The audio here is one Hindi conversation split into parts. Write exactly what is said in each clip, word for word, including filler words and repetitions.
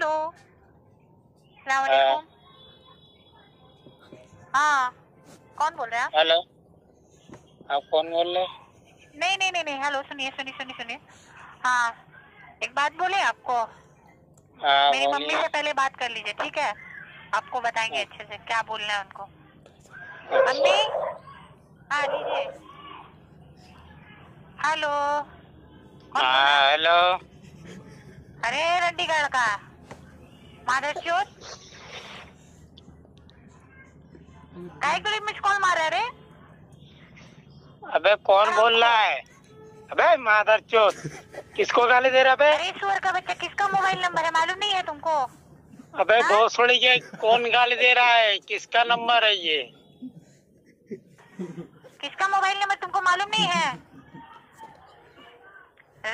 हेलो अस्सलाम वालेकुम। हाँ कौन बोल रहे हैं आप? हेलो आप कौन बोल रहे? नहीं नहीं नहीं नहीं हेलो सुनिए सुनिए सुनिए सुनिए हाँ एक बात बोले आपको। आ, मेरी मम्मी से पहले बात कर लीजिए ठीक है, आपको बताएंगे अच्छे से क्या बोलना है उनको। मम्मी हाँ लीजिए। हेलो हेलो अरे रंडीगढ़ का माधवश्योर मिस कॉल मारा रे। अबे कौन बोल रहा है? अबे माधवश्योर किसको गाली दे रहा? अबे अरे ईश्वर का बच्चा किसका मोबाइल नंबर है मालूम नहीं है तुमको? अबे दोस्तों ये कौन गाली दे रहा है? किसका नंबर है ये? किसका मोबाइल नंबर तुमको मालूम नहीं है?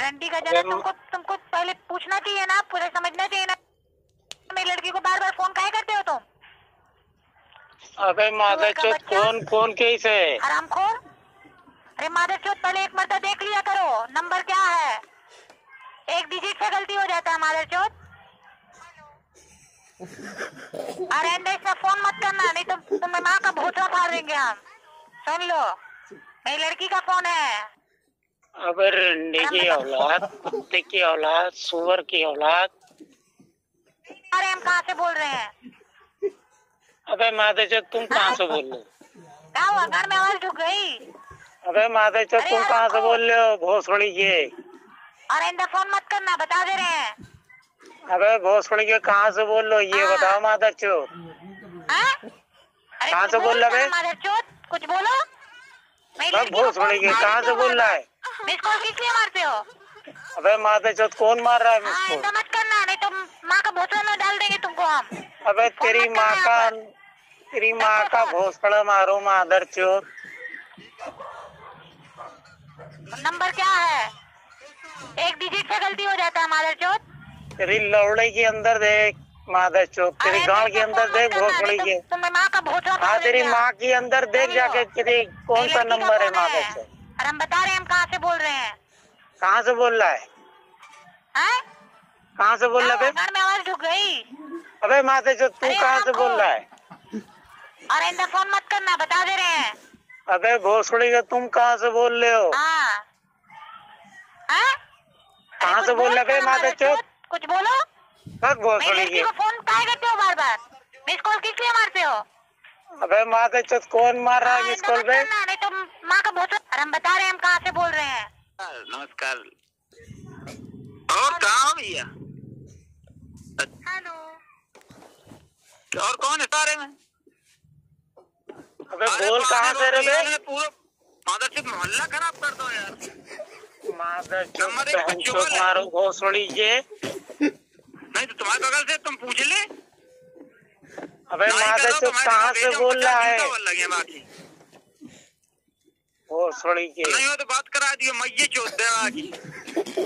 रंडी का जाना तुमको तुमको पहले पूछना चाहिए ना, पूरा समझना चाहिए ना। मेरी लड़की को बार बार फोन काहे करते हो तुम? अबे माधवचोद कौन कौन कैसे आरामखोर। अरे माधवचोद पहले एक मर्तबा देख लिया करो नंबर क्या है, एक डिजिट से गलती हो जाता है माधवचोद। अरे ऐसा फोन मत करना नहीं तो तुम्हें माँ का भूसा फाड़ देंगे हम। सुन लो मेरी लड़की का फोन है। अबे रंडी की औलाद, कुत्ते की औलाद, सुअर की औलाद। अरे हम कहाँ से बोल रहे हैं? अबे माधवचोद तुम कहाँ से बोल रहे हो? क्या हुआ घर में आवाज ढुक गई? अबे माधवचोद तुम कहाँ से बोल रहे हो? भोसड़ी के। अरे इंदा फोन मत करना बता दे रहे हैं। अबे भोसड़ी के कहाँ से बोल रहे हो ये बताओ माधवचोद? कहाँ से बोल रहे हो माधवचोद? कुछ बोलो। भोसड़ी के कहाँ से बोल रहा है? मिसको किसलिए मारते हो? अबे माधवचोद कौन मार रहा है मिसको? हाँ, मत करना नहीं तो माँ का भोसड़ा में डाल देंगे तुमको हम। अबे तेरी माँ का तेरी माँ का भोसड़ा मारो माधवचोद। नंबर क्या है? एक डिजिट से गलती हो जाता है माधवचोद। तेरी लौड़े के अंदर देख माधवचोद, तेरी गांव के अंदर देख भोसड़ी के। तुम्हें माँ का भोसड़ा। हाँ तेरी माँ के अंदर देख जाके तेरी कौन सा नंबर है माधवचोद? और हम बता रहे हैं हम कहाँ से बोल रहे हैं। कहाँ से बोल रहा है? कहाँ से बोल रहा है? घर में आवाज ढुक गई। अबे माधवचोद तू कहाँ से बोल रहा है? और इंदा फोन मत करना बता दे रहे हैं। अबे भोसड़ी का तुम कहाँ से बोल रहे हो? कहाँ से बोल रहे माधवचोद? कुछ बोलो। भोसड़ी को फोन काहे करते हो बार बार? मिस कॉल किस लिए मारते हो? अबे माधवचोद कौन मार रहा है मिस कॉल पे? नहीं तो माँ का भोसड़ा। अरे हम बता रहे हैं हम कहाँ से बोल रहे हैं। नमस्कार और कहाँ भैया? हेलो और कौन है सारे में? अबे बोल कहाँ से रहे? पूरा माधवचोद मोहल्ला खराब कर दो यार। माधवचोद मारो भोसड़ी ये नहीं तो तुम्हारे बगल से तुम पूछ ले। अबे माधवचोद कहाँ से बोल रहा है? भोसड़ी के नहीं हो तो बात करा दियो मैये चोद देवा की।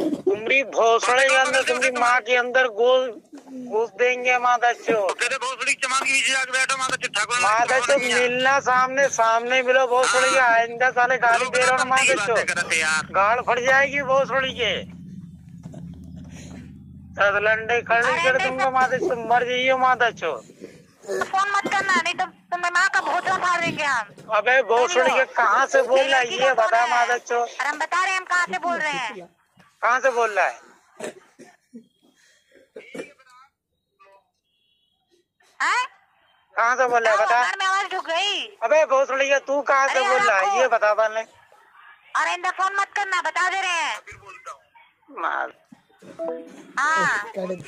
तुम्हारी भोसड़ी के अंदर तुम्हारी माँ के अंदर गोल घुस देंगे माधवचोद। कहते भोसड़ी चमान के बीच जाकर बैठो माधवचोद ठाकुर। माधवचोद मिलना सामने सामने मिलो भोसड़ी के। आइंदा साले गाली दे रहा माधवचोद गाल फट जाएगी भोसड़ी के। लंडे खड़ी कर दूंगा माधवचोद, मर जाइए माधवचोद। फोन मत करना नहीं तो तुम्हें माँ का भोसड़ा फाड़ देंगे हम। अबे भोसड़ी के कहाँ से बोल रहा है ये बता माधवचोद? अरे हम बता रहे हैं हम कहाँ से बोल रहे हैं। कहाँ से बोल रहा है? कहाँ से बोल रहा है बता? घर में आवाज ढुक गई। अबे भोसड़ी के तू कहाँ से बोल रहा है ये बता पाने? अरे इंदा फोन मत करना बता दे रहे हैं। हाँ